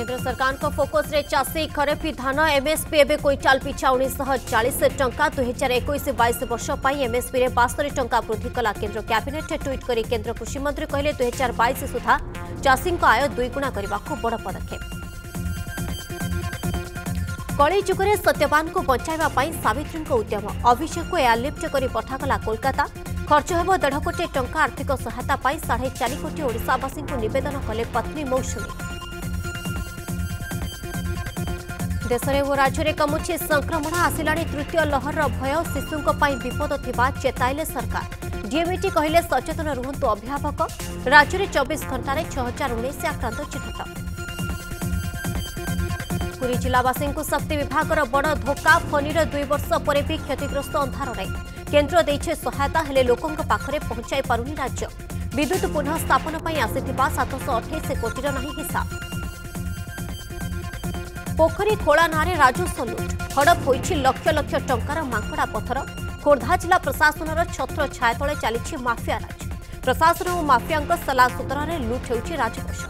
केंद्र सरकार को फोकस रे चाषी खरीफ धान एमएसपी एवं क्विंटाल पिछा 1940 टंका 2021-22 वर्ष एमएसपी 72 टंका वृद्धि कला केंद्र कैबिनेट ट्वीट करी केंद्र कृषि मंत्री कहले 2022 सुधा चाषी आय दुईगुणा बड़ पदक्षेप। कलि जुगे सत्यवान को बचाई सावित्री उद्यम अभिषेक को एयरलिफ्ट कर पठागला कोलकाता खर्च हो 1.5 कोटी टंका आर्थिक सहायता पाई 4.5 कोटी ओडिशावासी को निवेदन कले पत्नी मौसुमी। देश में और राज्य में कमुचे संक्रमण आसिलाणी तृतीय लहर भय शिशुं विपद थिबा चेताइले सरकार डीएमईटी कहले सचेतन रुहंतु अभिभावक। राज्य में 24 घंटे 6019 आक्रांत चिन्हित। पुरी जिलावासी को शक्ति विभाग बड़ धोका फनी 2 वर्ष पर भी क्षतिग्रस्त अंधार में केन्द्र देखे सहायता हेले लोकों पाखरे पहुंचाई पारुनी राज्य। विद्युत पुनः स्थापन पर आसीथिबा 728 कोटी नहीं हिसाब। पोखरी खोला नारे राजू सलूट हड़प होइछि लक्ष लक्ष टंकार मांकड़ा पथर। खोर्धा जिला प्रशासन छत्र छाया तले चली माफिया राज। प्रशासन और माफिया सलाहसूत्र में लुट होइछि राजकोष।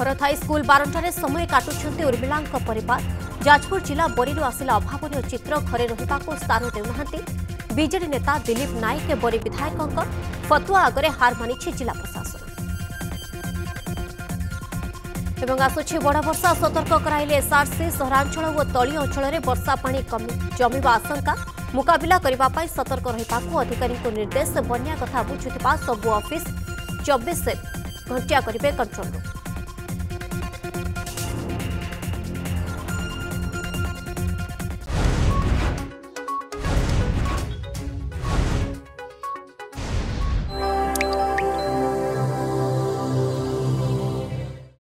घर थाई स्कूल बारंटार समय काटुंट उर्मिला परिवार। जाजपुर जिला बरीरू आसला अभावन चित्र घरे रहा स्थान देना। बीजेडी नेता दिलीप नायक बरी विधायकों फतुआ आगे हार मानी जिला प्रशासन। आसुच्छे बड़ वर्षा सतर्क कराइले एसआरसी सहरांचल और तली अंचल में वर्षा पानी जमीवा आशंका मुकबिला करने सतर्क रहा अधिकारी को निर्देश। बन्या कथा बुझुवा सबू अफिस् 24 घंटिया करे कंट्रोल रूम।